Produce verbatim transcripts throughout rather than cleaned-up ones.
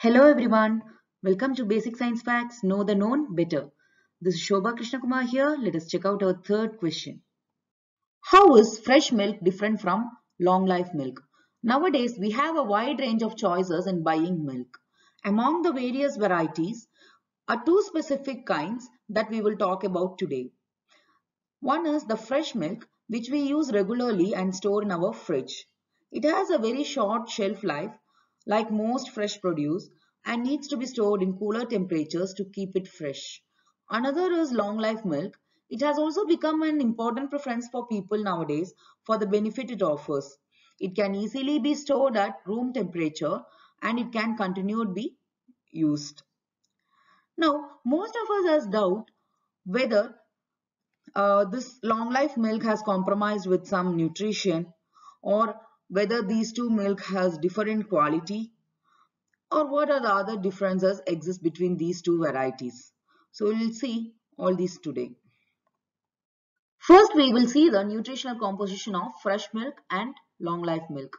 Hello everyone, welcome to Basic Science Facts, Know the Known Better. This is Shobha Krishnakumar here. Let us check out our third question. How is fresh milk different from long life milk? Nowadays, we have a wide range of choices in buying milk. Among the various varieties are two specific kinds that we will talk about today. One is the fresh milk, which we use regularly and store in our fridge. It has a very short shelf life, like most fresh produce, and needs to be stored in cooler temperatures to keep it fresh. Another is long life milk. It has also become an important preference for people nowadays for the benefit it offers. It can easily be stored at room temperature and it can continue to be used. Now, most of us has doubt whether uh, this long life milk has compromised with some nutrition, or whether these two milk has different quality, or what are the other differences exist between these two varieties. So we will see all these today. First, we will see the nutritional composition of fresh milk and long life milk.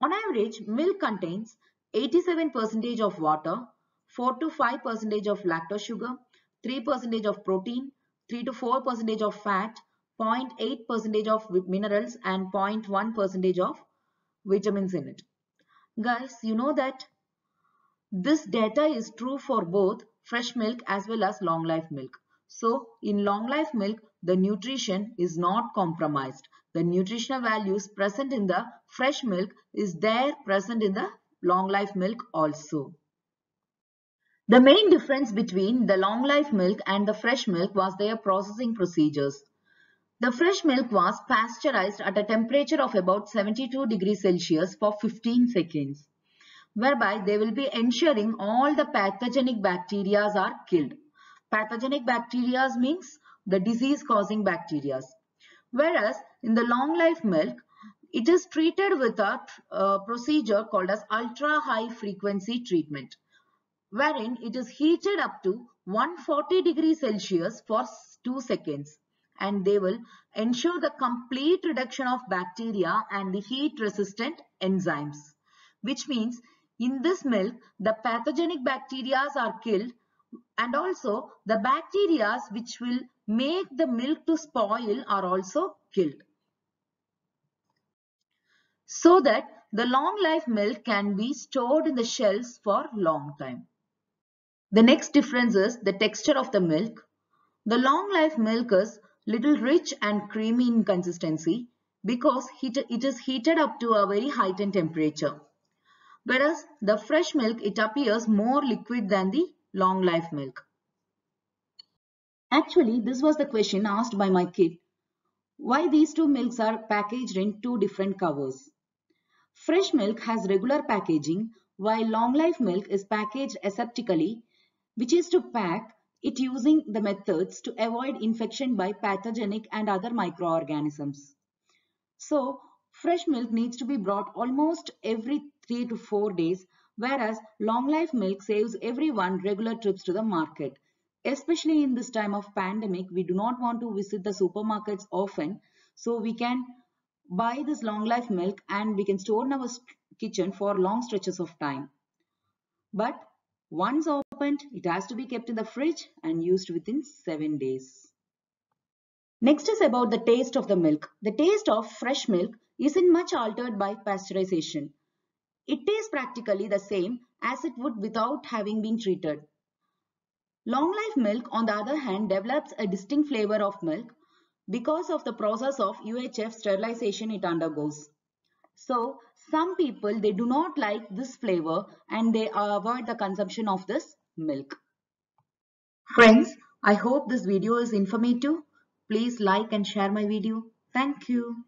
On average, milk contains eighty-seven percent of water, four to five percent of lactose sugar, three percent of protein, three to four percent of fat, zero point eight percent of minerals and zero point one percent of vitamins in it. Guys, you know that this data is true for both fresh milk as well as long life milk. So, in long life milk, the nutrition is not compromised. The nutritional values present in the fresh milk is there present in the long life milk also. The main difference between the long life milk and the fresh milk was their processing procedures. The fresh milk was pasteurized at a temperature of about seventy-two degrees Celsius for fifteen seconds, whereby they will be ensuring all the pathogenic bacteria are killed. Pathogenic bacteria means the disease-causing bacteria. Whereas in the long-life milk, it is treated with a uh, procedure called as ultra-high frequency treatment, wherein it is heated up to one hundred forty degrees Celsius for two seconds. And they will ensure the complete reduction of bacteria and the heat-resistant enzymes. Which means, in this milk, the pathogenic bacteria are killed, and also the bacteria which will make the milk to spoil are also killed. So that the long-life milk can be stored in the shelves for a long time. The next difference is the texture of the milk. The long-life milk is little rich and creamy in consistency because it is heated up to a very heightened temperature. Whereas the fresh milk, it appears more liquid than the long life milk. Actually, this was the question asked by my kid. Why these two milks are packaged in two different covers? Fresh milk has regular packaging while long life milk is packaged aseptically, which is to pack it using the methods to avoid infection by pathogenic and other microorganisms. So, fresh milk needs to be brought almost every three to four days, whereas long life milk saves everyone regular trips to the market. Especially in this time of pandemic, we do not want to visit the supermarkets often, so we can buy this long life milk and we can store in our kitchen for long stretches of time. But once opened, it has to be kept in the fridge and used within seven days. Next is about the taste of the milk. The taste of fresh milk isn't much altered by pasteurization. It tastes practically the same as it would without having been treated. Long life milk, on the other hand, develops a distinct flavor of milk because of the process of U H F sterilization it undergoes. So, some people, they do not like this flavor and they avoid the consumption of this milk. Friends, I hope this video is informative. Please like and share my video. Thank you.